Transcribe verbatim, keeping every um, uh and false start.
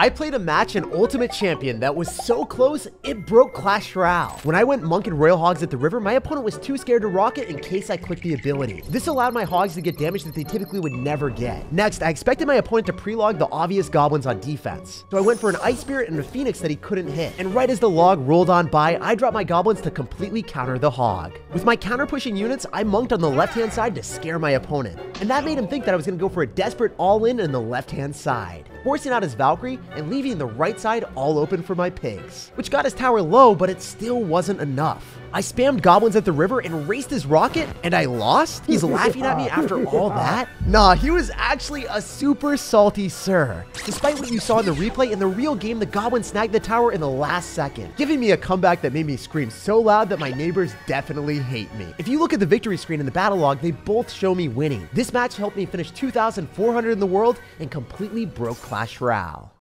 I played a match in Ultimate Champion that was so close, it broke Clash Royale. When I went Monk and Royal Hogs at the river, my opponent was too scared to rocket in case I clicked the ability. This allowed my Hogs to get damage that they typically would never get. Next, I expected my opponent to pre-log the obvious goblins on defense. So I went for an Ice Spirit and a Phoenix that he couldn't hit. And right as the log rolled on by, I dropped my goblins to completely counter the Hog. With my counter-pushing units, I monked on the left-hand side to scare my opponent. And that made him think that I was gonna go for a desperate all-in in the left-hand side, forcing out his Valkyrie and leaving the right side all open for my pigs, which got his tower low, but it still wasn't enough. I spammed goblins at the river and raced his rocket, and I lost? He's laughing at me after all that? Nah, he was actually a super salty sir. Despite what you saw in the replay, in the real game, the goblin snagged the tower in the last second, giving me a comeback that made me scream so loud that my neighbors definitely hate me. If you look at the victory screen in the battle log, they both show me winning. This match helped me finish two thousand four hundred in the world and completely broke Clash Royale.